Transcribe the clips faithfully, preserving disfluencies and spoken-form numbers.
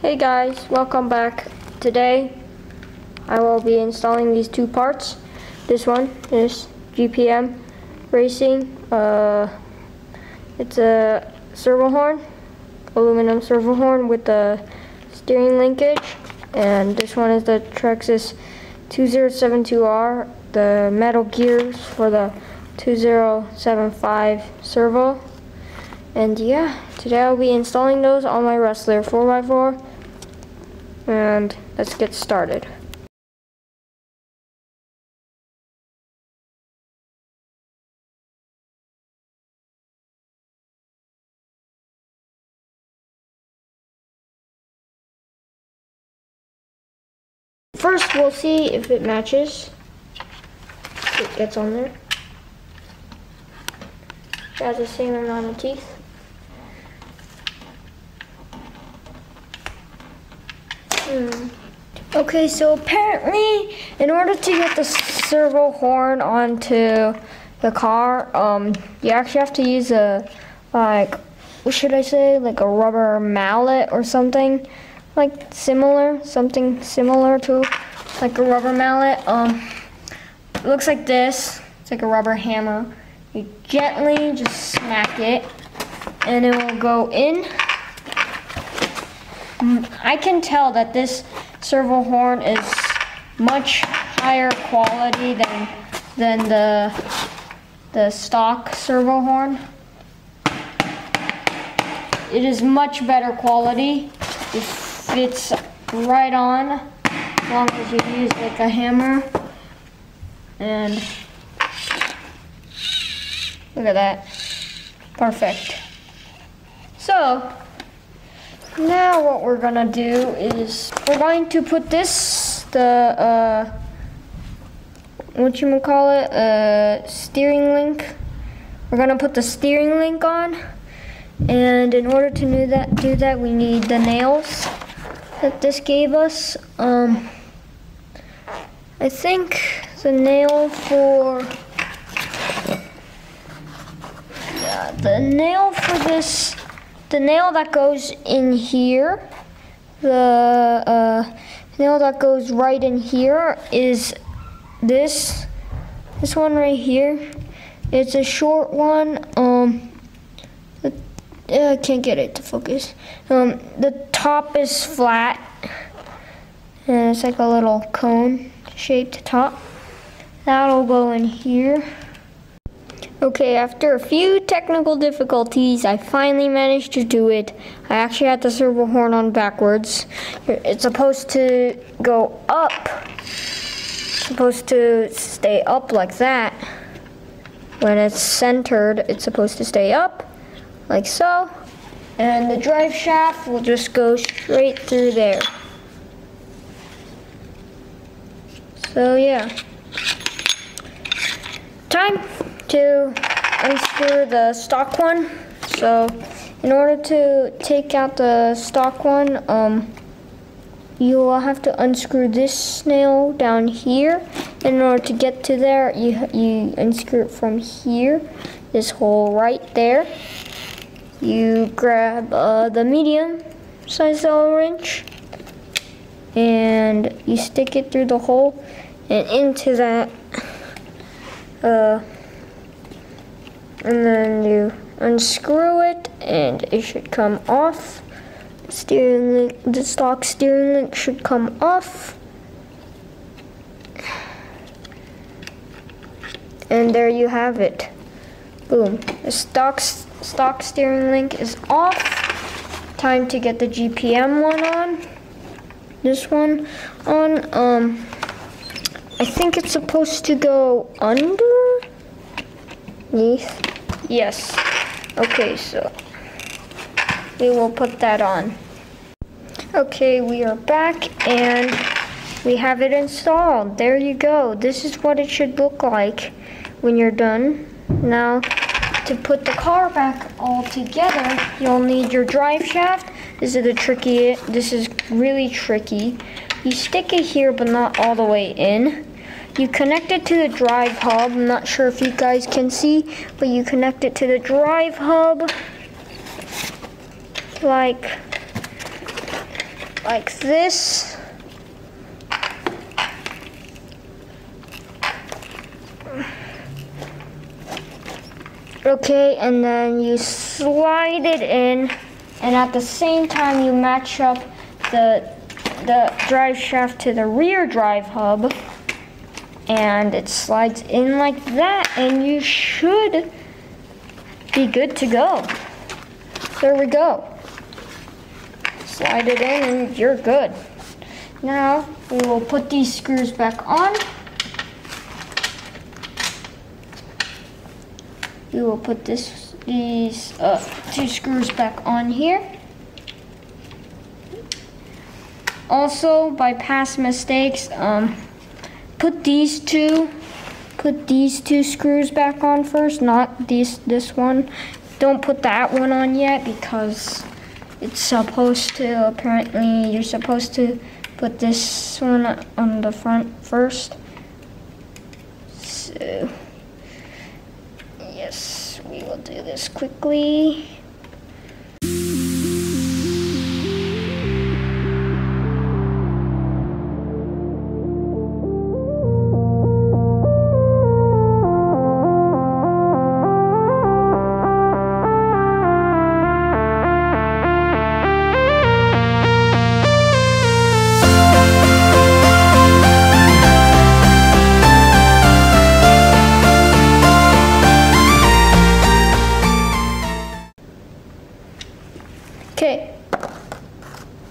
Hey guys, welcome back. Today I will be installing these two parts. This one is G P M Racing. Uh, it's a servo horn, aluminum servo horn with a steering linkage, and this one is the Traxxas two zero seven two R, the metal gears for the two zero seven five servo. And yeah, today I'll be installing those on my Rustler four by four. And let's get started. First, we'll see if it matches. It gets on there. It has the same amount of teeth. Hmm. Okay, so apparently, in order to get the servo horn onto the car, um, you actually have to use a, like, what should I say, like a rubber mallet or something, like similar, something similar to, like a rubber mallet. Um, it looks like this. It's like a rubber hammer. You gently just smack it, and it will go in. I can tell that this servo horn is much higher quality than than the the stock servo horn. It is much better quality. It fits right on, as long as you use like a hammer. And look at that, perfect. So. Now what we're gonna do is we're going to put this the uh, what you gonna call it uh, steering link. We're gonna put the steering link on, and in order to do that, do that we need the nails that this gave us. Um, I think the nail for yeah, the nail for this. The nail that goes in here, the uh, nail that goes right in here is this, this one right here. It's a short one. Um, the, uh, I can't get it to focus. Um, the top is flat, and it's like a little cone-shaped top. That'll go in here. Okay, after a few technical difficulties, I finally managed to do it. I actually had the servo horn on backwards. It's supposed to go up. It's supposed to stay up like that. When it's centered, it's supposed to stay up, like so. And the drive shaft will just go straight through there. So yeah. Time to unscrew the stock one. So in order to take out the stock one, um, you will have to unscrew this nail down here. And in order to get to there, you, you unscrew it from here, this hole right there. You grab uh, the medium size Allen wrench, and you stick it through the hole and into that uh, and then you unscrew it, and it should come off. The steering link, the stock steering link should come off. And there you have it. Boom. The stock, stock steering link is off. Time to get the G P M one on. This one on. Um, I think it's supposed to go under? Neath. Yes. Okay, so we will put that on. Okay, we are back and we have it installed. There you go. This is what it should look like when you're done. Now, to put the car back all together, you'll need your drive shaft. This is the tricky, this is really tricky. You stick it here, but not all the way in. You connect it to the drive hub. I'm not sure if you guys can see, but you connect it to the drive hub like like this. Okay, and then you slide it in, and at the same time you match up the the drive shaft to the rear drive hub, and it slides in like that, and you should be good to go. There we go. Slide it in and you're good. Now we will put these screws back on. We will put this, these uh, two screws back on here. Also, by past mistakes, um, put these two, put these two screws back on first, not these, this one. Don't put that one on yet because it's supposed to, apparently you're supposed to put this one on the front first. So, yes, we will do this quickly.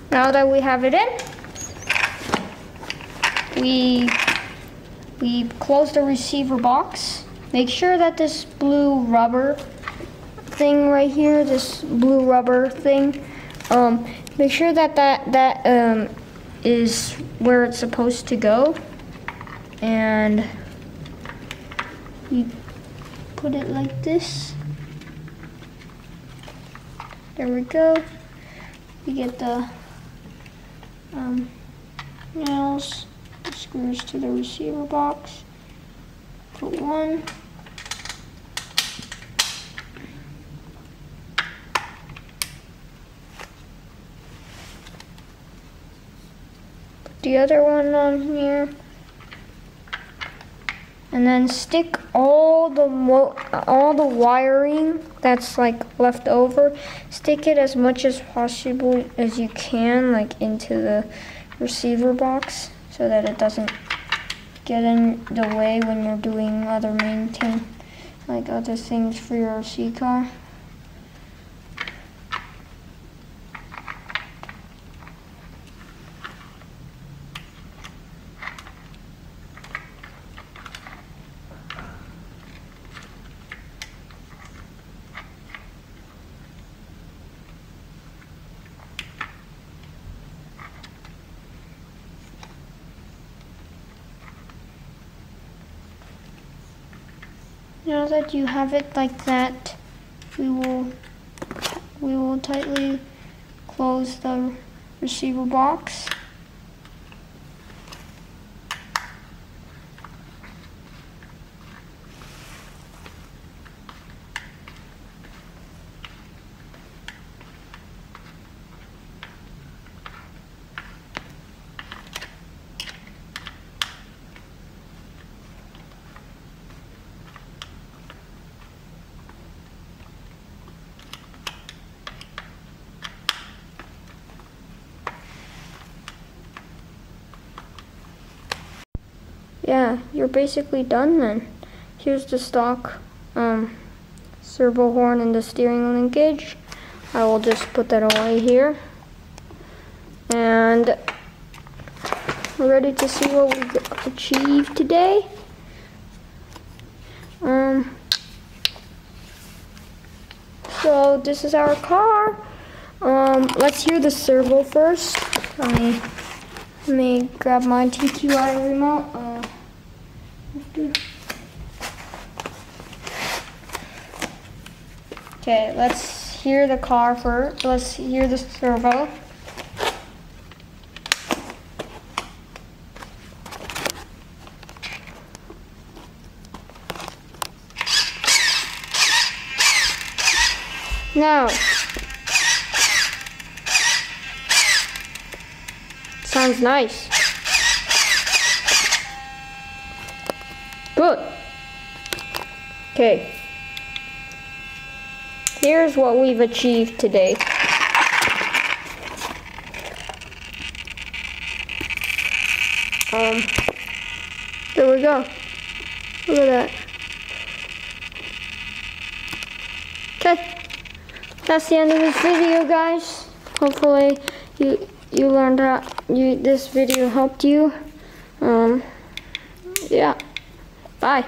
Now that we have it in, we, we close the receiver box. Make sure that this blue rubber thing right here, this blue rubber thing, um, make sure that that, that um, is where it's supposed to go. And you put it like this. There we go. You get the Um, nails, the screws to the receiver box, put one, put the other one on here, and then stick all the, mo all the wiring that's like left over, stick it as much as possible as you can, like into the receiver box so that it doesn't get in the way when you're doing other maintain, like other things for your R C car. Now that you have it like that, we will we will tightly close the receiver box. Yeah, you're basically done then. Here's the stock um, servo horn and the steering linkage. I will just put that away here. And we're ready to see what we achieved today. Um, so this is our car. Um, let's hear the servo first. Let me, let me grab my T Q I remote. Um, Okay, let's hear the car first. Let's hear the servo. Now, sounds nice. Good. Okay. Here's what we've achieved today. Um, there we go. Look at that. Okay. That's the end of this video, guys. Hopefully you you learned how you this video helped you. Um yeah. Bye.